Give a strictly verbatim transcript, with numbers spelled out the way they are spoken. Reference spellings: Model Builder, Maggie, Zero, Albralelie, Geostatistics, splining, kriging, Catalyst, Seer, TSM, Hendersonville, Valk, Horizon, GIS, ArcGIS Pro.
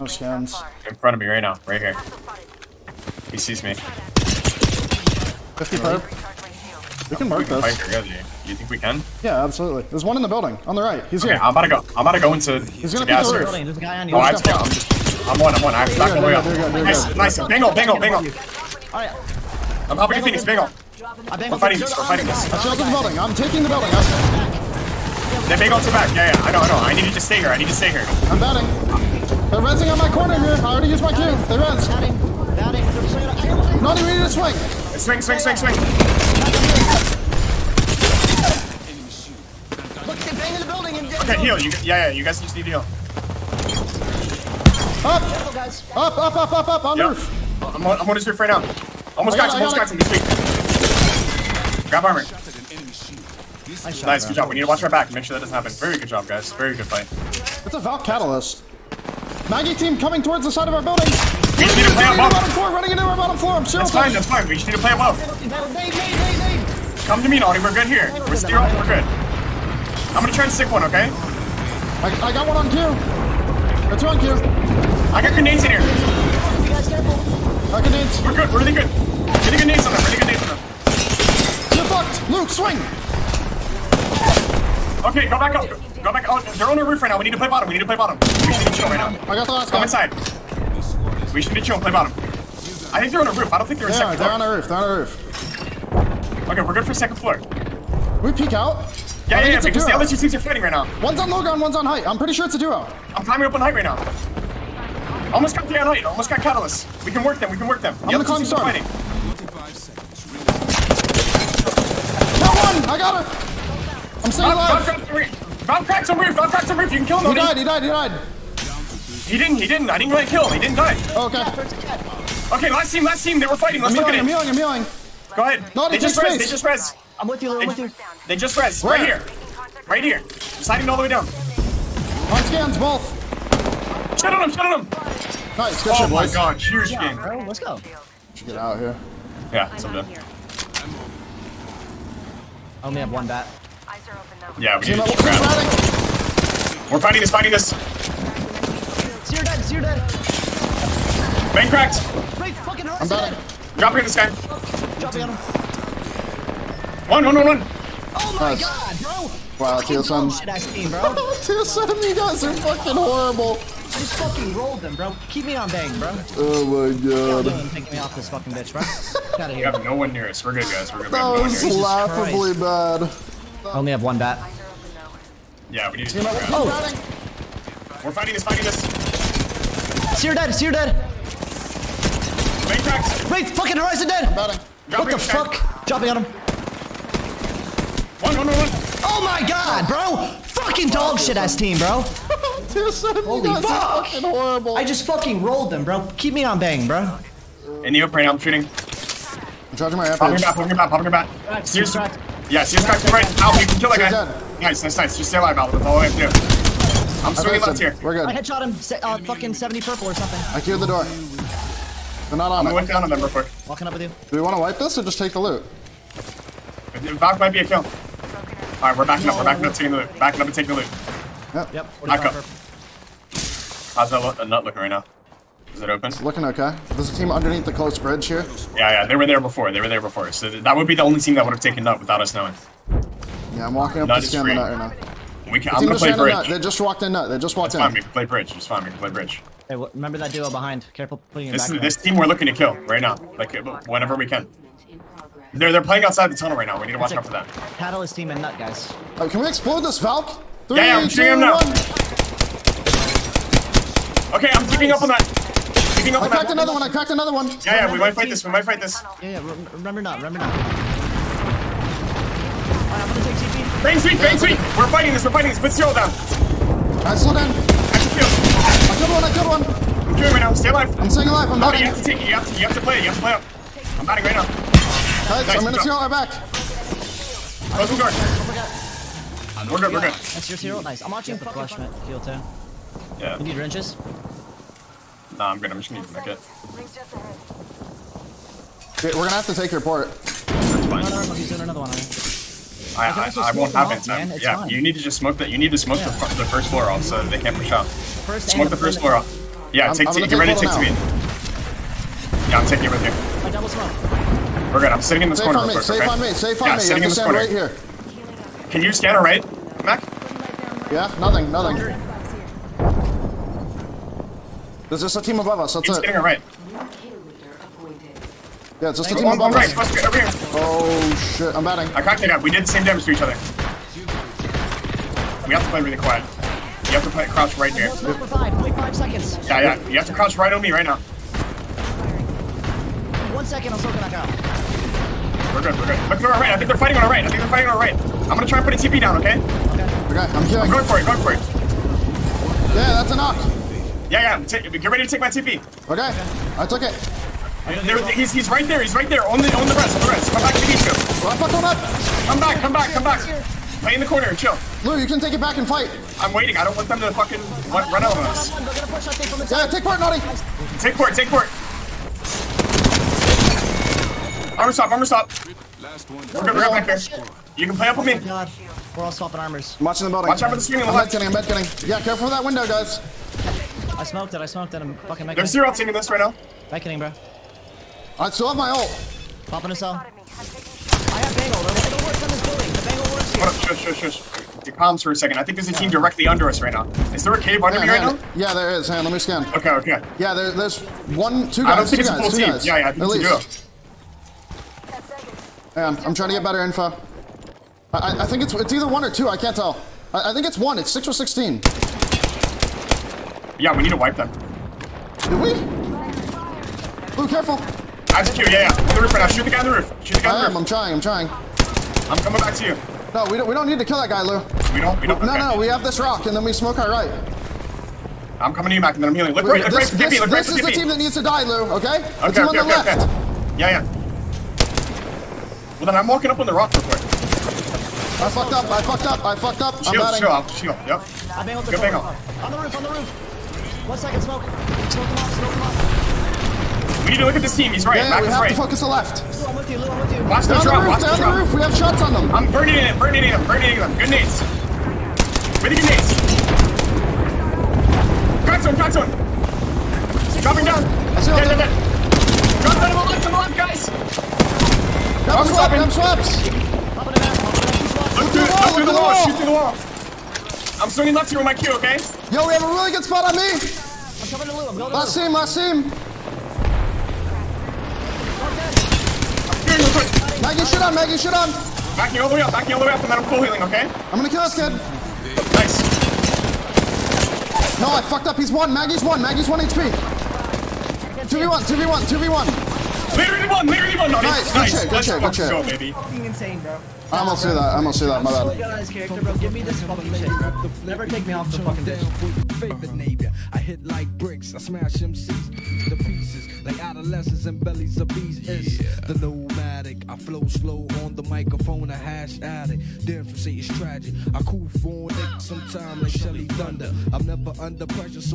No scans. In front of me right now, right here. He sees me. fifty-five. We can mark this. You think we can? Yeah, absolutely. There's one in the building on the right. He's okay, here. I'm about to go. I'm about to go into. He's gonna gas the building. There's a guy on you. Oh, I'm, just, I'm, just, I'm one. I'm one. I'm back all the way up. Nice, nice. Bingo, bingo, bingo. All right. I'm helping you finish. Bingo. We're fighting this. We're fighting this. I sheltered the building. I'm taking the building. They may go to back. Yeah, yeah. I know, I know. I need you to stay here. I need to stay here. I'm batting. They're rezzing on my corner here. I already used my Q. They rezzed. Not even need to swing. Swing, swing, swing, swing. Look, they bang in the building and get. Okay, heal. You, yeah, yeah. You guys just need to heal. Up, up, up, up, up, up. On yep. roof. I'm on, I'm on his roof right now. Almost got him. Almost got him. Grab armor. Nice, nice, good job. We need to watch our back. Make sure that doesn't happen. Very good job, guys. Very good fight. It's a Valk Catalyst. Maggie team coming towards the side of our building. We just need to play up bottom floor. Running into our bottom floor. I'm sure. That's fine. That's fine. We just need to play above. Come to me, Naughty. We're good here. We're still. We're good. I'm gonna try and stick one. Okay. I, I got one on Q. Or two on Q. I got grenades in here. I got grenades. We're good. We're really good. Really good nades on them. Really good nades on them. You're fucked. Luke, swing. Okay, go back up. Go back up. They're on our roof right now. We need to play bottom. We need to play bottom. We should need to chill right now. I got the last guy. Come inside. We should need to chill and play bottom. I think they're on a roof. I don't think they're on yeah, second they're floor. They're on our roof. They're on our roof. Okay, we're good for second floor. We peek out. Yeah, yeah, yeah, because the other two teams are fighting right now. One's on low ground, one's on height. I'm pretty sure it's a duo. I'm climbing up on height right now. Almost got the on height. Almost got Catalyst. We can work them. We can work them. The I'm other two teams are fighting. Got one. I got her. I'm still alive! Valk cracked some roof! Valk cracked some roof! You can kill him! He died! He died! He died! He didn't! He didn't! I didn't really kill him! He didn't die! Oh, okay. Okay, last team! Last team! They were fighting! Let's I'm look healing, at it! I'm healing! I'm healing! Go ahead! No, they, they just res! They just res! I'm with you! I'm with you! They just res! Right here! Right here! I'm sliding all the way down! On scans! Both! Shut on him! Shut on him! Nice! Good oh shot, my boys. God! Huge yeah, game! Bro, let's go! Should get out here. Yeah, it's up there. I only have one bat. Yeah, we need to keep around. We're fighting this, fighting this. Seer dead, Seer dead. Bang cracked. I'm down. Dropping on this guy. Dropping on him. One, one, one, one. Oh my nice. God, bro. Wow, T S M. T S M, you guys are fucking horrible. I just fucking rolled them, bro. Keep me on bang, bro. Oh my God. Don't take me off this fucking bitch, bro. We have no one near us. We're good, guys. We're good. That no was laughably bad. I only have one bat. Yeah, we need to keep around. Oh. We're fighting this, fighting this. Seer dead, Seer dead. Main cracks. Wait, fucking Horizon dead. I'm batting. What the fuck? Dropping on him. One, one, one, one. Oh my God, bro. Fucking dog shit ass team, bro. Holy fuck. Fucking horrible. I just fucking rolled them, bro. Keep me on bang, bro. In the open, I'm shooting. I'm charging my app. Popping your bat, popping your bat, popping your bat. Seriously. Yeah, Seer's cracked right. Al, you can kill that guy. Nice, nice, nice. Just stay alive, Al. That's all I have to do. I'm swinging left here. We're good. I headshot him, uh, fucking seventy purple or something. I cleared the door. They're not on it. I went down on them real quick. Walking up with you. Do we want to wipe this or just take the loot? Valk might be a kill. Alright, we're backing up. We're backing up, taking the loot. Backing up and taking the loot. Yep. Yep. Back up. How's that look, nut looking right now? Is it open? It's looking okay. There's a team underneath the close bridge here. Yeah, yeah, they were there before. They were there before. So that would be the only team that would have taken nut without us knowing. Yeah, I'm walking up nut to scan the nut right now. We can, I'm gonna play bridge. They just walked in nut. They just walked That's in. Fine. We can play bridge. Just fine. We can play bridge. Hey, well, remember that duo behind. Careful putting it this back. Is, this team we're looking to kill right now. Like whenever we can. They're they're playing outside the tunnel right now. We need to watch out for that. Catalyst team and nut guys. Oh, can we explode this Valk? Three, yeah, yeah, I'm shooting him now. Okay, I'm nice. keeping up on that. I cracked another one, I cracked another one. Yeah, yeah, we might fight this, we might fight this. Yeah, yeah, remember not, remember not. I'm gonna take T P. Bang sweep, bang sweep! We're fighting this, we're fighting this, put Zero down. I slow down. I should kill. I killed one, I killed one. I'm doing right now, stay alive. I'm staying alive, I'm batting. You have to take it, you have to, you have to play it, you have to play up. I'm batting right now. Nice, I'm gonna Zero our back. Close the door. We're good, we're good. That's your Zero? Nice. I'm watching the flush, man. Heal too. Yeah. You need wrenches? Nah, I'm good. I'm just gonna make it. We're gonna have to take your port. That's fine. I, I, I, I won't have it, man. Yeah, fine. You need to just smoke that. You need to smoke yeah. the, the first floor off so they can't push out. Smoke the first floor off. Yeah, take, take, get ready to take two in. Yeah, I'm taking it with you. I double smoke. We're good. I'm sitting in this corner real quick, okay? Safe on me, safe on me. Yeah, sitting in this corner. Right here. Can you scan a raid, Mac? Yeah, nothing, nothing. There's just a team above us, that's it. He's getting a raid. Yeah, it's just a team above us. Oh shit, I'm batting. I cracked it up. We did the same damage to each other. We have to play really quiet. You have to play, crouch right here. Yeah, yeah. You have to crouch right on me right now. One second, I'll slow it back out. We're good, we're good. Look at our right. I think they're fighting on our right. I think they're fighting on our right. I'm gonna try and put a T P down, okay? Okay. Okay, I'm killing. I'm going for it, going for it. Yeah, that's a knock. Yeah, yeah. Take, get ready to take my T P. Okay, I took it. There, he's, he's right there, he's right there. On the, on the rest, on the rest. Come back to the east coast. Come back, come back, come back. Play in the corner, chill. Lou, you can take it back and fight. I'm waiting. I don't want them to fucking run, run out on us. Yeah, take port, Naughty. Take port, take port. Armor stop, armor stop. We're good, we're good back there. You can play up with me. We're all swapping armors. I'm watching the building. Watch out for the screen on the left. I'm bed getting, I'm bed getting. Yeah, careful for that window, guys. I smoked it, I smoked it. I'm fucking making it. There's zero taking this right now. Beckoning, bro. I still have my ult. Popping us out. I have Bagel. The Bagel works on this building. The Bagel works here. Hold up, shush, shush, shush. The comms for a second. I think there's a team directly under us right now. Is there a cave under yeah, me right hand. now? Yeah, there is. Hand, let me scan. Okay, okay. Yeah, there, there's one, two guys. I don't think it's guys, a full team. Guys. Yeah, yeah, I think it's a duo. And I'm trying to get better info. I, I, I think it's it's either one or two. I can't tell. I, I think it's one. It's six or sixteen. Yeah, we need to wipe them. Did we? Ooh, careful. I have to Q, yeah, yeah. On the roof right now. Shoot the guy on the roof. Shoot the guy on the roof. I am. I'm trying. I'm trying. I'm coming back to you. No, we don't. We don't need to kill that guy, Lou. We don't. We don't. No, okay. no. We have this rock, and then we smoke our right. I'm coming to you, Mac, and then I'm healing. Look right. Look right. Give me. Look right. This is the team that needs to die, Lou. Okay. Okay. The team okay, on the okay, left. Okay. Yeah, yeah. Well, then I'm walking up on the rock real quick. I fucked up. I fucked up. I fucked up. Shield. I'm shield. Shield. Yep. I'm able to. Good bangle. On the roof. On the roof. One second. Smoke. Smoke him off. Smoke him off. We need to look at this team. He's right. Yeah, Mac we is have right. to focus the left. Little with you, little with you. Watch the drop. Watch the drop. Roof. We have shots on them. I'm burning it. Burning it. Burning them. Good nades. Really good nades. Crack zone. Crack zone. Dropping down. Dead. Dead. Dead. Drop down to the left. To the left, guys. I'm swapping. I'm swaps. Look through, look through the wall. Shoot through the wall. I'm swinging left here with my Q. Okay. Yo, we have a really good spot on me. I'm coming to Lou. I'm going to Lou. Last team. Last team. Maggie, shoot on, Maggie, shoot on! Back you all the way up, back you all the way up, and then I'm full healing, okay? I'm gonna kill this kid! Nice! No, I fucked up, he's one, Maggie's one, Maggie's one H P! two v one, two v one, two v one! Literally one, literally one! No, nice, nice, good shit, good shit, good shit. Fucking insane, bro. I almost threw that, I almost threw that, my bad. Give me this fucking shit, bro. Never take me off the fucking dick. I hit like bricks, I smash M Cs to pieces, like adolescents and bellies of bees. The nomadic, I flow slow on the microphone, I hash at it. Then for say it's tragic, I cool for it, sometimes like Shelly Thunder. I'm never under pressure, so